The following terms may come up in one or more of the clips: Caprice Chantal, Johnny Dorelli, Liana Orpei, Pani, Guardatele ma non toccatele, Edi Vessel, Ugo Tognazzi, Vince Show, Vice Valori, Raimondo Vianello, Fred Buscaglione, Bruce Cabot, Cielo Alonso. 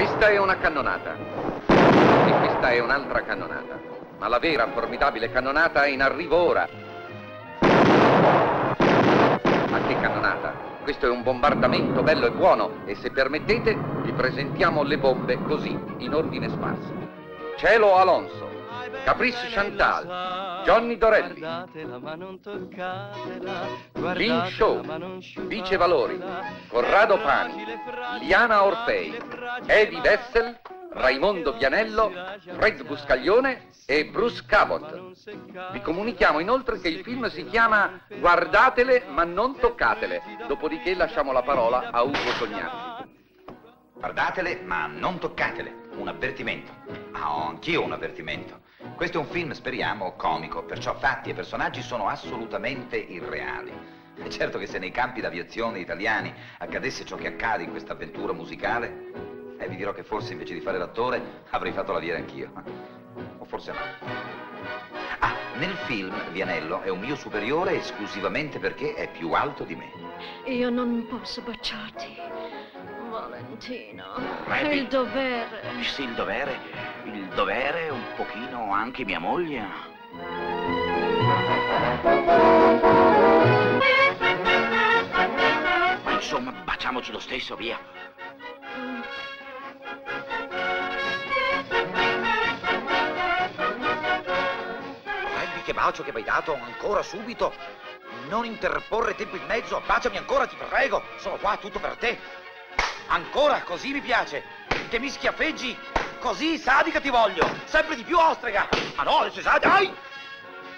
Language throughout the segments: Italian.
Questa è una cannonata. E questa è un'altra cannonata. Ma la vera formidabile cannonata è in arrivo ora. Ma che cannonata? Questo è un bombardamento bello e buono e, se permettete, vi presentiamo le bombe così, in ordine sparso. Cielo Alonso, Caprice Chantal, Johnny Dorelli, Vince Show, Vice Valori, Corrado Pani, Liana Orpei, Edi Vessel, Raimondo Vianello, Fred Buscaglione e Bruce Cabot. Vi comunichiamo inoltre che il film si chiama Guardatele ma non toccatele, dopodiché lasciamo la parola a Ugo Tognazzi. Guardatele ma non toccatele, un avvertimento. Ah, anch'io un avvertimento. Questo è un film, speriamo, comico, perciò fatti e personaggi sono assolutamente irreali. Certo che se nei campi d'aviazione italiani accadesse ciò che accade in questa avventura musicale, vi dirò che forse invece di fare l'attore avrei fatto l'aviere anch'io. O forse no. Ah, nel film Vianello è un mio superiore esclusivamente perché è più alto di me. Io non posso baciarti, Valentino. È il dovere. Sì, il dovere. Il dovere, un pochino anche mia moglie. Ma insomma, baciamoci lo stesso, via. Che bacio che mi hai dato, ancora subito, non interporre tempo in mezzo, baciami ancora, ti prego, sono qua tutto per te, ancora, così mi piace, che mi schiaffeggi, così sadica ti voglio, sempre di più ostrega, ma no, adesso dai!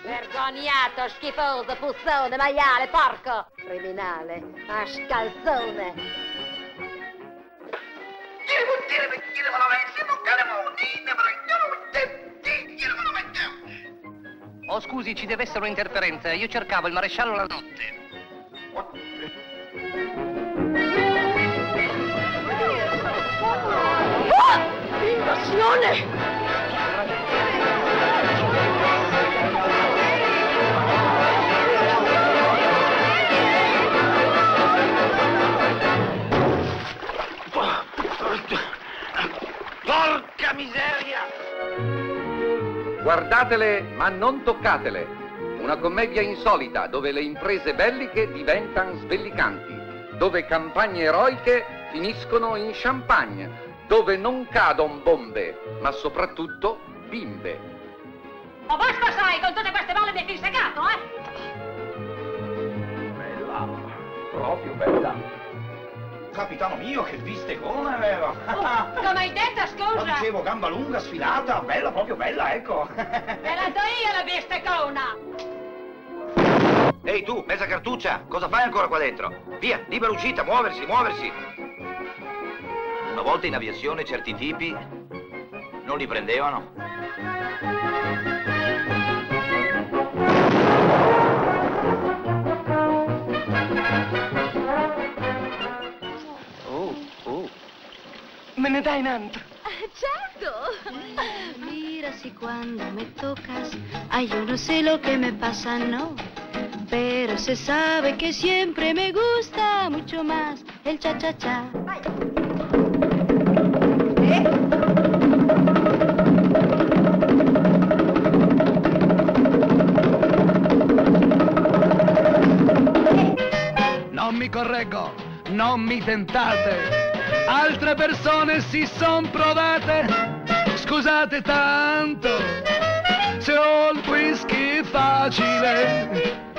Vergognato, schifoso, puzzone, maiale, porco, criminale, ascalzone. Oh, scusi, ci deve essere un'interferenza. Io cercavo il maresciallo la notte. Oh! Invasione! Porca miseria! Guardatele ma non toccatele, una commedia insolita dove le imprese belliche diventano sbellicanti, dove campagne eroiche finiscono in champagne, dove non cadono bombe, ma soprattutto bimbe. Ma basta sai, con tutte queste balle mi hai finsegato, eh? Bella, proprio bella. Capitano mio, che vistegone aveva! Oh, come hai detto, scusa? Ma dicevo, gamba lunga, sfilata, bella, proprio bella, ecco! Me la do io la vistecona! Ehi tu, mezza cartuccia, cosa fai ancora qua dentro? Via, libera uscita, muoversi, muoversi! Una volta in aviazione certi tipi non li prendevano. Me ne dai un altro? Certo. Mira si quando me tocas, ay, yo no sé lo que me pasa, no. Pero se sabe que siempre me gusta mucho más el cha-cha-cha. Non mi correggo, non mi tentate. Altre persone si son provate, scusate tanto, se ho il whisky facile.